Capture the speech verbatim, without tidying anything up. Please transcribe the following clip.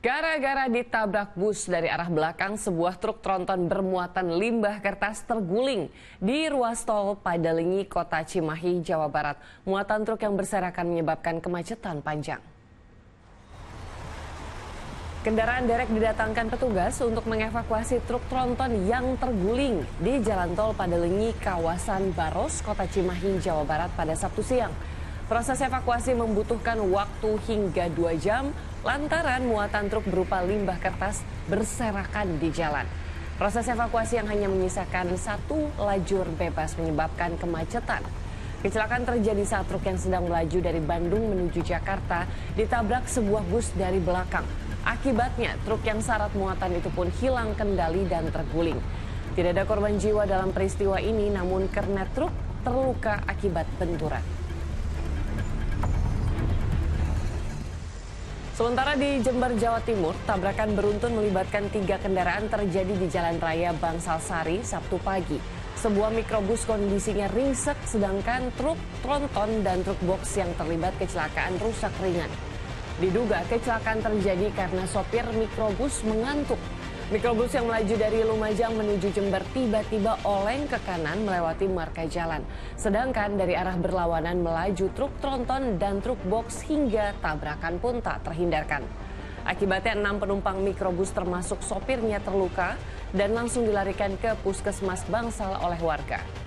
Gara-gara ditabrak bus dari arah belakang, sebuah truk tronton bermuatan limbah kertas terguling di ruas tol Padalengi, Kota Cimahi, Jawa Barat. Muatan truk yang berserakan menyebabkan kemacetan panjang. Kendaraan derek didatangkan petugas untuk mengevakuasi truk tronton yang terguling di jalan tol Padalengi, kawasan Baros, Kota Cimahi, Jawa Barat pada Sabtu siang. Proses evakuasi membutuhkan waktu hingga dua jam lantaran muatan truk berupa limbah kertas berserakan di jalan. Proses evakuasi yang hanya menyisakan satu lajur bebas menyebabkan kemacetan. Kecelakaan terjadi saat truk yang sedang melaju dari Bandung menuju Jakarta ditabrak sebuah bus dari belakang. Akibatnya truk yang syarat muatan itu pun hilang kendali dan terguling. Tidak ada korban jiwa dalam peristiwa ini, namun kernet truk terluka akibat benturan. Sementara di Jember, Jawa Timur, tabrakan beruntun melibatkan tiga kendaraan terjadi di Jalan Raya Bangsal Sari, Sabtu pagi. Sebuah mikrobus kondisinya ringsek, sedangkan truk tronton dan truk box yang terlibat kecelakaan rusak ringan. Diduga kecelakaan terjadi karena sopir mikrobus mengantuk. Mikrobus yang melaju dari Lumajang menuju Jember tiba-tiba oleng ke kanan melewati marka jalan. Sedangkan dari arah berlawanan melaju truk tronton dan truk box hingga tabrakan pun tak terhindarkan. Akibatnya enam penumpang mikrobus termasuk sopirnya terluka dan langsung dilarikan ke Puskesmas Bangsal oleh warga.